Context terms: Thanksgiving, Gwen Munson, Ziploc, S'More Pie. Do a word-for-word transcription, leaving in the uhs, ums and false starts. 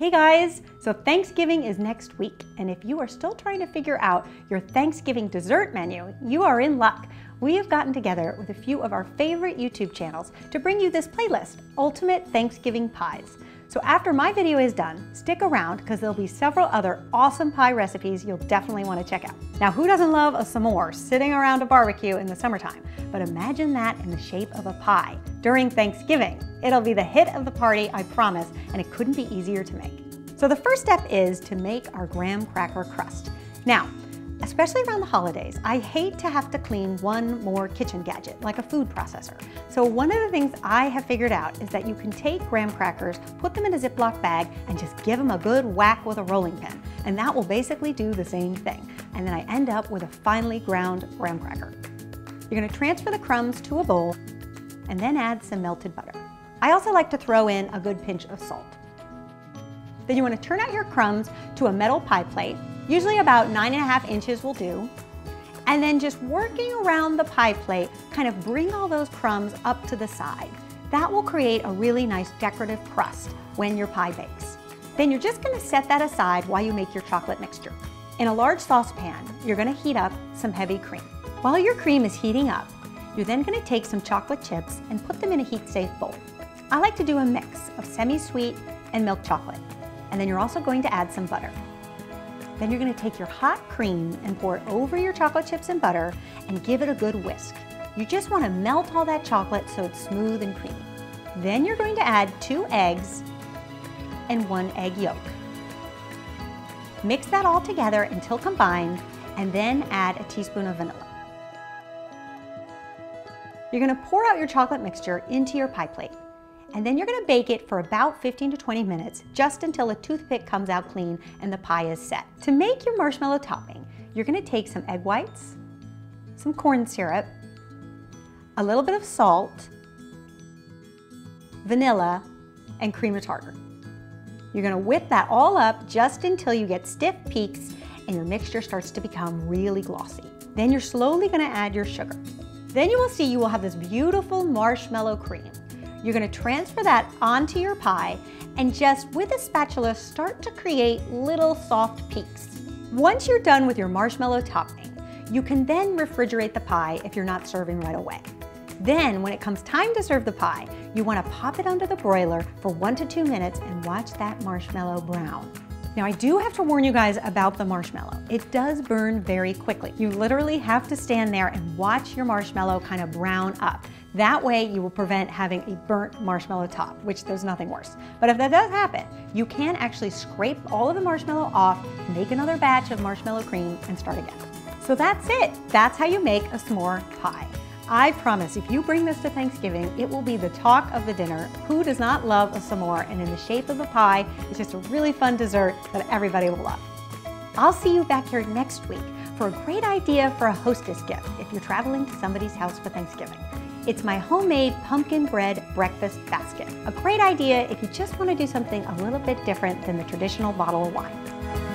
Hey guys, so Thanksgiving is next week, and if you are still trying to figure out your Thanksgiving dessert menu, you are in luck. We have gotten together with a few of our favorite YouTube channels to bring you this playlist, Ultimate Thanksgiving Pies. So after my video is done, stick around because there'll be several other awesome pie recipes you'll definitely want to check out. Now, who doesn't love a s'more sitting around a barbecue in the summertime? But imagine that in the shape of a pie during Thanksgiving. It'll be the hit of the party, I promise, and it couldn't be easier to make. So the first step is to make our graham cracker crust. Now, especially around the holidays, I hate to have to clean one more kitchen gadget, like a food processor. So one of the things I have figured out is that you can take graham crackers, put them in a Ziploc bag, and just give them a good whack with a rolling pin. And that will basically do the same thing. And then I end up with a finely ground graham cracker. You're gonna transfer the crumbs to a bowl, and then add some melted butter. I also like to throw in a good pinch of salt. Then you want to turn out your crumbs to a metal pie plate, usually about nine and a half inches will do, and then just working around the pie plate, kind of bring all those crumbs up to the side. That will create a really nice decorative crust when your pie bakes. Then you're just going to set that aside while you make your chocolate mixture. In a large saucepan, you're going to heat up some heavy cream. While your cream is heating up, you're then going to take some chocolate chips and put them in a heat-safe bowl. I like to do a mix of semi-sweet and milk chocolate. And then you're also going to add some butter. Then you're gonna take your hot cream and pour it over your chocolate chips and butter and give it a good whisk. You just wanna melt all that chocolate so it's smooth and creamy. Then you're going to add two eggs and one egg yolk. Mix that all together until combined, and then add a teaspoon of vanilla. You're gonna pour out your chocolate mixture into your pie plate. And then you're gonna bake it for about fifteen to twenty minutes, just until a toothpick comes out clean and the pie is set. To make your marshmallow topping, you're gonna take some egg whites, some corn syrup, a little bit of salt, vanilla, and cream of tartar. You're gonna whip that all up just until you get stiff peaks and your mixture starts to become really glossy. Then you're slowly gonna add your sugar. Then you will see you will have this beautiful marshmallow cream. You're gonna transfer that onto your pie and just with a spatula start to create little soft peaks. Once you're done with your marshmallow topping, you can then refrigerate the pie if you're not serving right away. Then when it comes time to serve the pie, you wanna pop it under the broiler for one to two minutes and watch that marshmallow brown. Now, I do have to warn you guys about the marshmallow. It does burn very quickly. You literally have to stand there and watch your marshmallow kind of brown up. That way you will prevent having a burnt marshmallow top, which there's nothing worse. But if that does happen, you can actually scrape all of the marshmallow off, make another batch of marshmallow cream, and start again. So that's it. That's how you make a s'more pie. I promise if you bring this to Thanksgiving, it will be the talk of the dinner. Who does not love a s'more? And in the shape of a pie, it's just a really fun dessert that everybody will love. I'll see you back here next week for a great idea for a hostess gift if you're traveling to somebody's house for Thanksgiving. It's my homemade pumpkin bread breakfast basket. A great idea if you just want to do something a little bit different than the traditional bottle of wine.